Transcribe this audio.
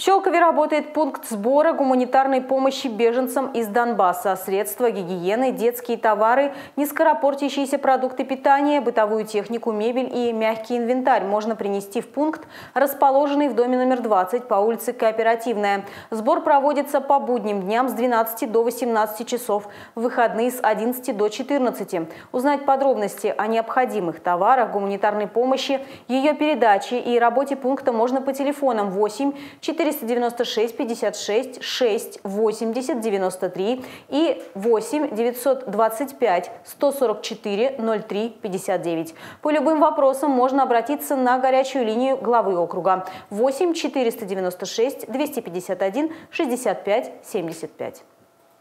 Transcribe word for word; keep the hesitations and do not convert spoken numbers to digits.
В Щёлкове работает пункт сбора гуманитарной помощи беженцам из Донбасса. Средства гигиены, детские товары, нескоропортящиеся продукты питания, бытовую технику, мебель и мягкий инвентарь можно принести в пункт, расположенный в доме номер двадцать по улице Кооперативная. Сбор проводится по будним дням с двенадцати до восемнадцати часов, в выходные с одиннадцати до четырнадцати. Узнать подробности о необходимых товарах, гуманитарной помощи, ее передаче и работе пункта можно по телефонам восемь четыреста девяносто шесть пятьдесят шесть шесть восемьдесят девяносто три и восемь девятьсот двадцать пять сто сорок четыре ноль три пятьдесят девять. По любым вопросам можно обратиться на горячую линию главы округа восемь четыреста девяносто шесть двести пятьдесят один шестьдесят пять семьдесят пять.